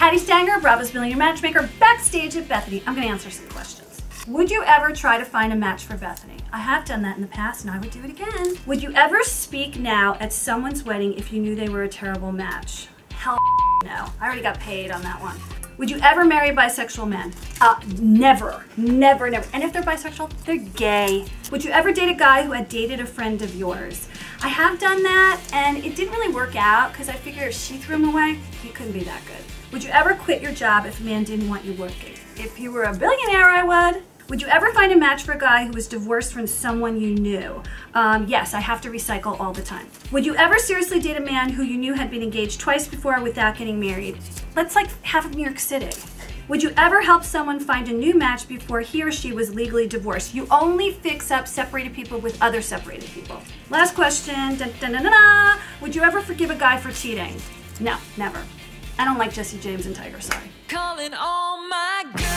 Patti Stanger, Bravo's Millionaire Matchmaker, backstage at Bethenny. I'm going to answer some questions. Would you ever try to find a match for Bethenny? I have done that in the past and I would do it again. Would you ever speak now at someone's wedding if you knew they were a terrible match? Hell no. I already got paid on that one. Would you ever marry bisexual men? Never, never, never. And if they're bisexual, they're gay. Would you ever date a guy who had dated a friend of yours? I have done that, and it didn't really work out because I figured if she threw him away, he couldn't be that good. Would you ever quit your job if a man didn't want you working? If you were a billionaire, I would. Would you ever find a match for a guy who was divorced from someone you knew? Yes, I have to recycle all the time. Would you ever seriously date a man who you knew had been engaged twice before without getting married? That's like half of New York City. Would you ever help someone find a new match before he or she was legally divorced? You only fix up separated people with other separated people. Last question, dun, dun, dun, dun, dun. Would you ever forgive a guy for cheating? No, never. I don't like Jesse James and Tiger, sorry. Calling all my girls.